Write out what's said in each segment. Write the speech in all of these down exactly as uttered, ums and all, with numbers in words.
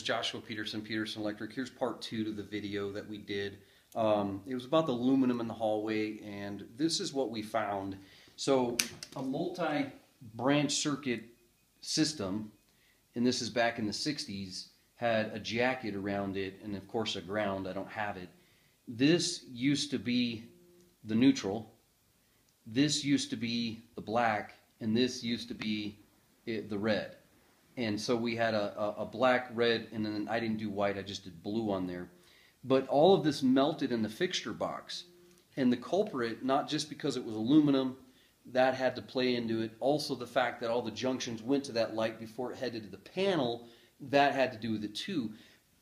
is Joshua Peterson, Peterson Electric. Here's part two to the video that we did. Um, it was about the aluminum in the hallway, and this is what we found. So a multi-branch circuit system, and this is back in the sixties, had a jacket around it and of course a ground. I don't have it. This used to be the neutral, this used to be the black, and this used to be it, the red. And so we had a, a, a black, red, and then I didn't do white, I just did blue on there. But all of this melted in the fixture box, and the culprit, not just because it was aluminum, that had to play into it. Also the fact that all the junctions went to that light before it headed to the panel, that had to do with it too.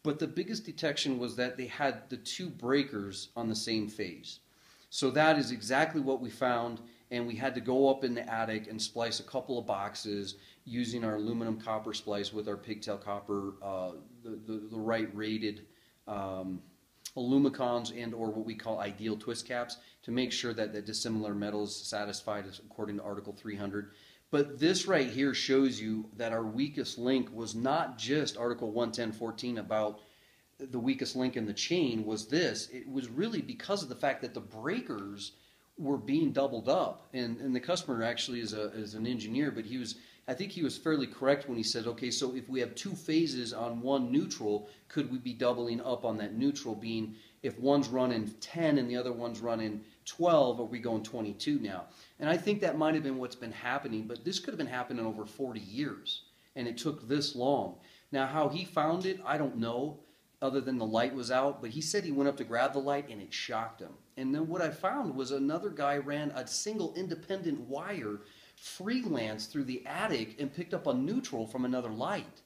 But the biggest detection was that they had the two breakers on the same phase. So that is exactly what we found, and we had to go up in the attic and splice a couple of boxes using our aluminum copper splice with our pigtail copper, uh, the, the, the right rated um, Alumicons and or what we call ideal twist caps to make sure that the dissimilar metal is satisfied according to Article three hundred. But this right here shows you that our weakest link was not just Article one ten point fourteen about the weakest link in the chain was this. It was really because of the fact that the breakers were being doubled up. And, and the customer actually is, a, is an engineer, but he was, I think he was fairly correct when he said, okay, so if we have two phases on one neutral, could we be doubling up on that neutral being, if one's running ten and the other one's running twelve, are we going twenty-two now? And I think that might have been what's been happening, but this could have been happening over forty years, and it took this long. Now, how he found it, I don't know, other than the light was out, but he said he went up to grab the light, and it shocked him. And then what I found was another guy ran a single independent wire freelance through the attic and picked up a neutral from another light.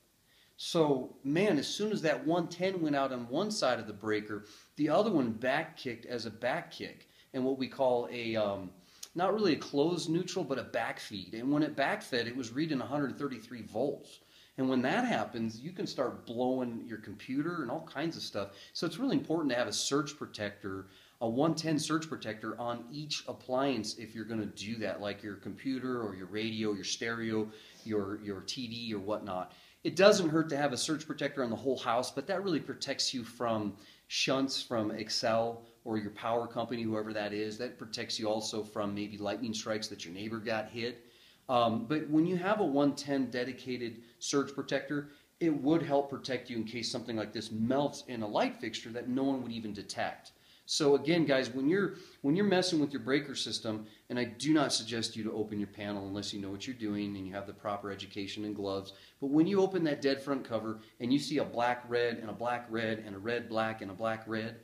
So, man, as soon as that one ten went out on one side of the breaker, the other one back kicked as a back kick, and what we call a, um, not really a closed neutral, but a back feed. And when it back fed, it was reading one hundred thirty-three volts. And when that happens, you can start blowing your computer and all kinds of stuff. So it's really important to have a surge protector, a one ten surge protector on each appliance if you're going to do that, like your computer or your radio, your stereo, your, your T V or whatnot. It doesn't hurt to have a surge protector on the whole house, but that really protects you from shunts from Excel or your power company, whoever that is. That protects you also from maybe lightning strikes that your neighbor got hit. Um, but when you have a one ten dedicated surge protector, it would help protect you in case something like this melts in a light fixture that no one would even detect. So again, guys, when you're when you're messing with your breaker system, and I do not suggest you to open your panel unless you know what you're doing and you have the proper education and gloves, but when you open that dead front cover and you see a black red and a black red and a red black and a black red,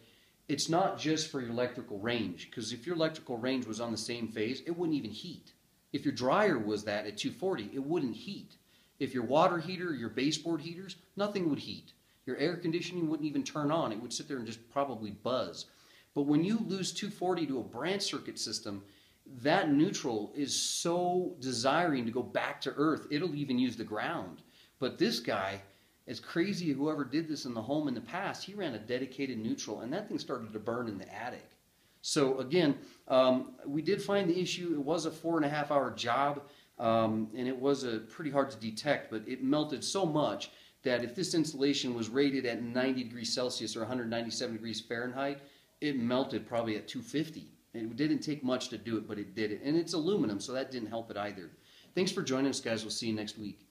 it's not just for your electrical range, because if your electrical range was on the same phase, it wouldn't even heat. If your dryer was that at two forty, it wouldn't heat. If your water heater, your baseboard heaters, nothing would heat. Your air conditioning wouldn't even turn on. It would sit there and just probably buzz. But when you lose two forty to a branch circuit system, that neutral is so desiring to go back to earth, it'll even use the ground. But this guy, as crazy whoever did this in the home in the past, he ran a dedicated neutral, and that thing started to burn in the attic. So again, um, we did find the issue. It was a four and a half hour job, um, and it was a pretty hard to detect, but it melted so much that if this insulation was rated at ninety degrees Celsius or one hundred ninety-seven degrees Fahrenheit, it melted probably at two fifty. It didn't take much to do it, but it did it. And it's aluminum, so that didn't help it either. Thanks for joining us, guys. We'll see you next week.